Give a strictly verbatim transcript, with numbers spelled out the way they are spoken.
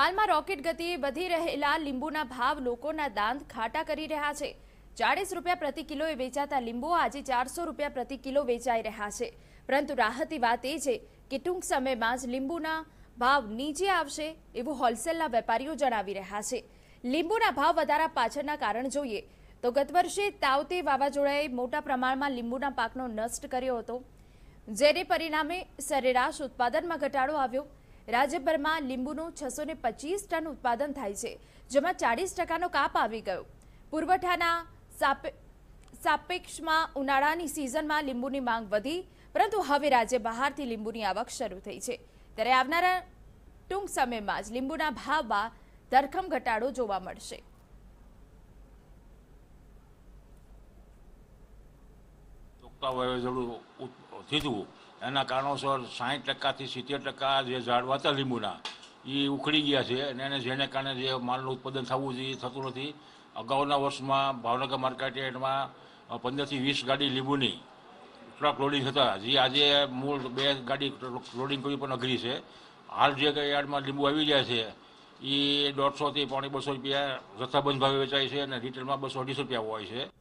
हाल में रॉकेट गति वधी रहेला लींबूना भाव लोकोना दांत खाटा करी रह्या छे। चालीस रुपया प्रति किलोए वेचाता लींबू आजे चार सौ रुपया प्रति किलो वेचाई रह्या छे। परंतु राहतनी वात ए छे के टूंक समयमां ज लींबूना भाव नीचे आवशे एवुं होलसेलना वेपारीओ जणावी रह्या छे। लींबूना भाव वधारा पाछळना कारण जोईए तो गत वर्षे तावते वावाजोडाए मोटा प्रमाणमां लींबूना पाकनो नष्ट कर्यो हतो, जेने परिणामे सरेराश उत्पादनमां घटाडो આવ્યો। राज्यभरमां લીંબુનું छह सौ पच्चीस टन उत्पादन थाय छे, जेमां चालीस टकानो काप આવી ગયો। પુરવઠાના સાપેક્ષમાં ઉનાળાની સિઝનમાં લીંબુની માંગ વધી, પરંતુ હવે રાજ્ય બહારથી લીંબુની આવક શરૂ થઈ છે, ત્યારે આવનારા ટૂંક સમયમાં જ લીંબુના ભાવમાં ધરખમ ઘટાડો જોવા મળશે। कीधु एना कारणोसर साइठ टका सीतेर टका जे झाड़वाता लींबूना ये उखड़ी गया है, जेने कारण जे मालनु उत्पादन थवुं जोईए थतुं नथी। अगाउना वर्षमां भावनगर मार्केट यार्डमां पंदर थी वीस गाड़ी लींबूनी ट्रक लोडिंग हता, जे आजे मूळ बे गाड़ी लोडिंग करवी पण अघरी छे। हाल जे यार्डमां लींबू आवी गया छे ए दौड़ सौ थी पौने बसो रुपया जथ्थाबंध भावे वेचाय छे, रिटेलमां बसो अढ़ी सौ रुपया होय छे।